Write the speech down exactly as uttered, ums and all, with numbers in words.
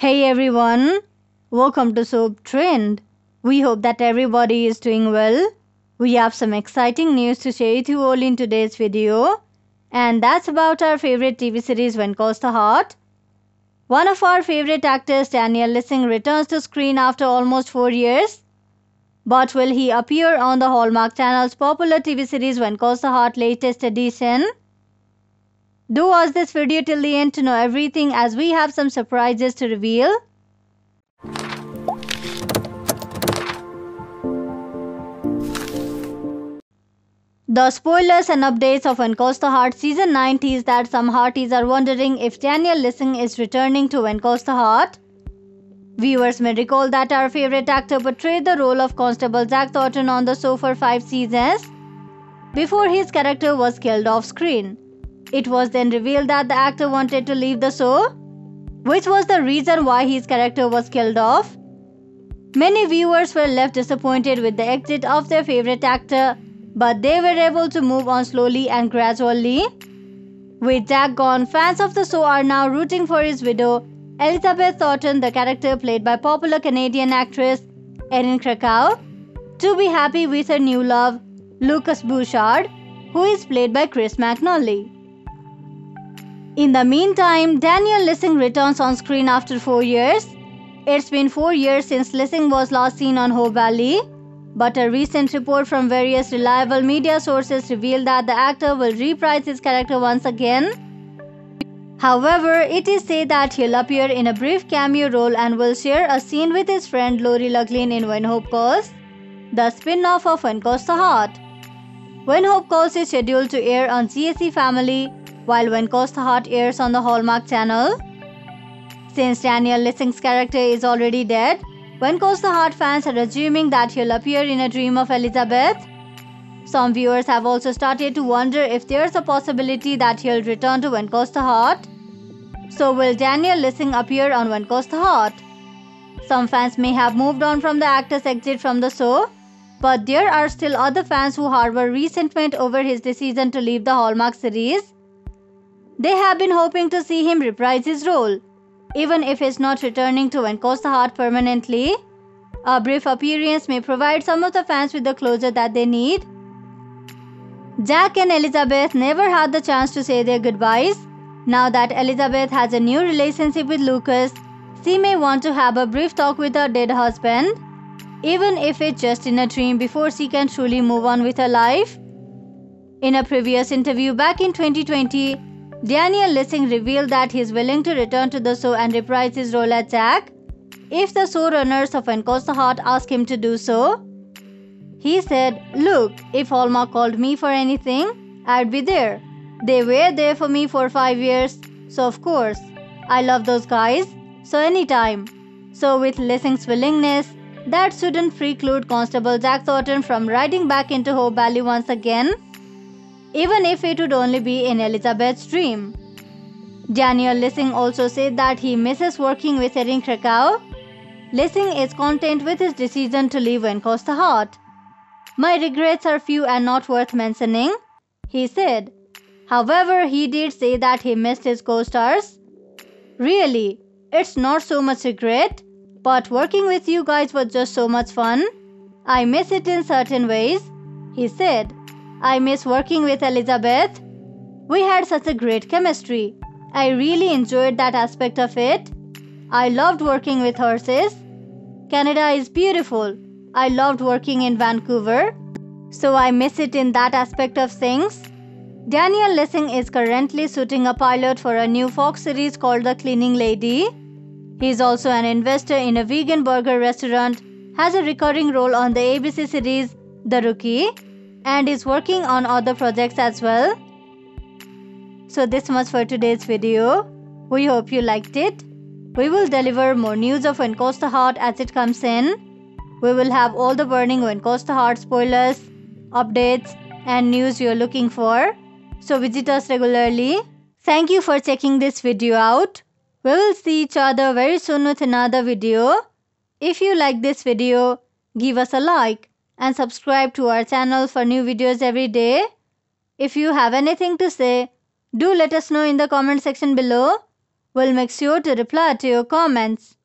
Hey everyone, welcome to Soap Trend. We hope that everybody is doing well. We have some exciting news to share with you all in today's video, and that's about our favorite T V series When Calls the Heart. One of our favorite actors, Daniel Lissing, returns to screen after almost four years. But will he appear on the Hallmark Channel's popular T V series When Calls the Heart latest edition? Do watch this video till the end to know everything, as we have some surprises to reveal. The spoilers and updates of When Calls the Heart Season nine tease that some hearties are wondering if Daniel Lissing is returning to When Calls the Heart. Viewers may recall that our favorite actor portrayed the role of Constable Jack Thornton on the show for five seasons, before his character was killed off-screen. It was then revealed that the actor wanted to leave the show, which was the reason why his character was killed off. Many viewers were left disappointed with the exit of their favorite actor, but they were able to move on slowly and gradually. With Jack gone, fans of the show are now rooting for his widow, Elizabeth Thornton, the character played by popular Canadian actress Erin Krakow, to be happy with her new love, Lucas Bouchard, who is played by Chris McNally. In the meantime, Daniel Lissing returns on screen after four years. It's been four years since Lissing was last seen on Hope Valley, but a recent report from various reliable media sources revealed that the actor will reprise his character once again. However, it is said that he'll appear in a brief cameo role and will share a scene with his friend Lori Loughlin in When Hope Calls, the spin-off of When Calls the Heart. When Hope Calls is scheduled to air on G A C Family, while When Calls the Heart airs on the Hallmark Channel. Since Daniel Lissing's character is already dead, When Calls the Heart fans are assuming that he'll appear in A Dream of Elizabeth. Some viewers have also started to wonder if there's a possibility that he'll return to When Calls the Heart. So will Daniel Lissing appear on When Calls the Heart? Some fans may have moved on from the actor's exit from the show, but there are still other fans who harbor resentment over his decision to leave the Hallmark series. They have been hoping to see him reprise his role, even if he's not returning to When Calls the Heart permanently. A brief appearance may provide some of the fans with the closure that they need. Jack and Elizabeth never had the chance to say their goodbyes. Now that Elizabeth has a new relationship with Lucas, she may want to have a brief talk with her dead husband, even if it's just in a dream, before she can truly move on with her life. In a previous interview back in twenty twenty, Daniel Lissing revealed that he is willing to return to the show and reprise his role as Jack if the showrunners of When Calls the Heart ask him to do so. He said, "Look, if Hallmark called me for anything, I'd be there. They were there for me for five years, so of course. I love those guys, so anytime." So with Lissing's willingness, that shouldn't preclude Constable Jack Thornton from riding back into Hope Valley once again, even if it would only be in Elizabeth's dream. Daniel Lissing also said that he misses working with Erin Krakow. Lissing is content with his decision to leave When Calls the Heart. "My regrets are few and not worth mentioning," he said. However, he did say that he missed his co-stars. "Really, it's not so much regret, but working with you guys was just so much fun. I miss it in certain ways," he said. "I miss working with Elizabeth. We had such a great chemistry. I really enjoyed that aspect of it. I loved working with horses. Canada is beautiful. I loved working in Vancouver. So I miss it in that aspect of things." Daniel Lissing is currently shooting a pilot for a new Fox series called The Cleaning Lady. He is also an investor in a vegan burger restaurant, has a recurring role on the A B C series The Rookie, and is working on other projects as well. So this much for today's video. We hope you liked it. We will deliver more news of When Calls the Heart as it comes in. We will have all the burning When Calls the Heart spoilers, updates, and news you're looking for. So visit us regularly. Thank you for checking this video out. We will see each other very soon with another video. If you like this video, give us a like and subscribe to our channel for new videos every day. If you have anything to say, do let us know in the comment section below. We'll make sure to reply to your comments.